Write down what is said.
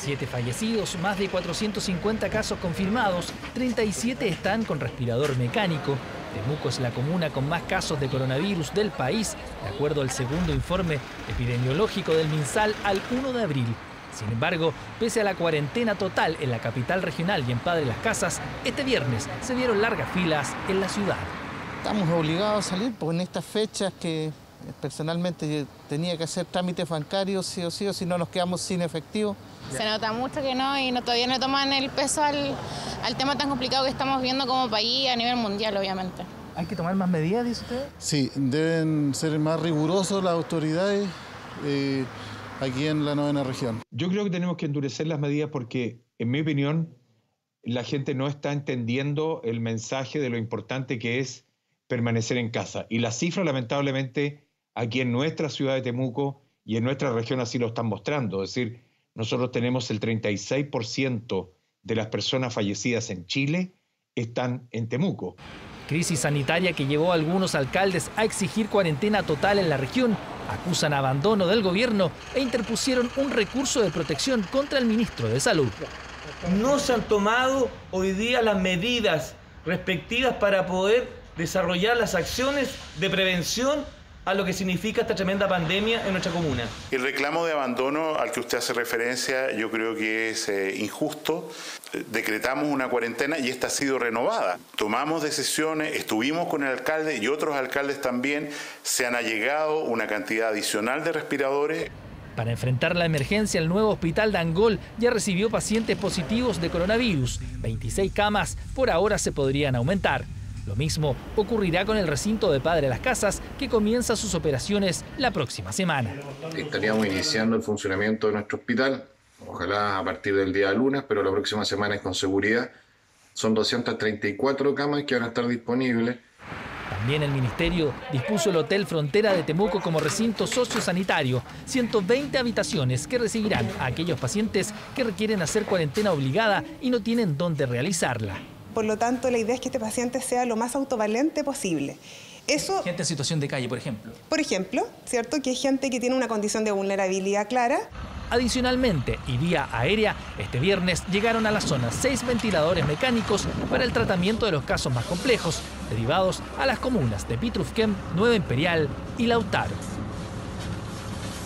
7 fallecidos, más de 450 casos confirmados, 37 están con respirador mecánico. Temuco es la comuna con más casos de coronavirus del país, de acuerdo al segundo informe epidemiológico del MinSAL al 1 de abril. Sin embargo, pese a la cuarentena total en la capital regional y en Padre Las Casas, este viernes se vieron largas filas en la ciudad. Estamos obligados a salir porque en estas fechas que personalmente tenía que hacer trámites bancarios sí o si no nos quedamos sin efectivo. Se nota mucho que no y todavía no toman el peso al tema tan complicado que estamos viendo como país a nivel mundial, obviamente. ¿Hay que tomar más medidas, dice usted? Sí, deben ser más rigurosos las autoridades aquí en la novena región. Yo creo que tenemos que endurecer las medidas porque, en mi opinión, la gente no está entendiendo el mensaje de lo importante que es permanecer en casa. Y las cifras, lamentablemente, aquí en nuestra ciudad de Temuco y en nuestra región así lo están mostrando. Es decir, nosotros tenemos el 36% de las personas fallecidas en Chile están en Temuco. Crisis sanitaria que llevó a algunos alcaldes a exigir cuarentena total en la región. Acusan abandono del gobierno e interpusieron un recurso de protección contra el ministro de Salud. No se han tomado hoy día las medidas respectivas para poder desarrollar las acciones de prevención a lo que significa esta tremenda pandemia en nuestra comuna. El reclamo de abandono al que usted hace referencia yo creo que es injusto. Decretamos una cuarentena y esta ha sido renovada. Tomamos decisiones, estuvimos con el alcalde y otros alcaldes también. Se han allegado una cantidad adicional de respiradores. Para enfrentar la emergencia, el nuevo hospital de Angol ya recibió pacientes positivos de coronavirus. 26 camas por ahora se podrían aumentar. Lo mismo ocurrirá con el recinto de Padre Las Casas, que comienza sus operaciones la próxima semana. Estaríamos iniciando el funcionamiento de nuestro hospital, ojalá a partir del día lunes, pero la próxima semana es con seguridad. Son 234 camas que van a estar disponibles. También el Ministerio dispuso el Hotel Frontera de Temuco como recinto sociosanitario. 120 habitaciones que recibirán a aquellos pacientes que requieren hacer cuarentena obligada y no tienen dónde realizarla. Por lo tanto, la idea es que este paciente sea lo más autovalente posible. Eso, gente en situación de calle, por ejemplo. Por ejemplo, ¿cierto? Que es gente que tiene una condición de vulnerabilidad clara. Adicionalmente, y vía aérea, este viernes llegaron a la zona 6 ventiladores mecánicos para el tratamiento de los casos más complejos, derivados a las comunas de Pitrufquén, Nueva Imperial y Lautaro.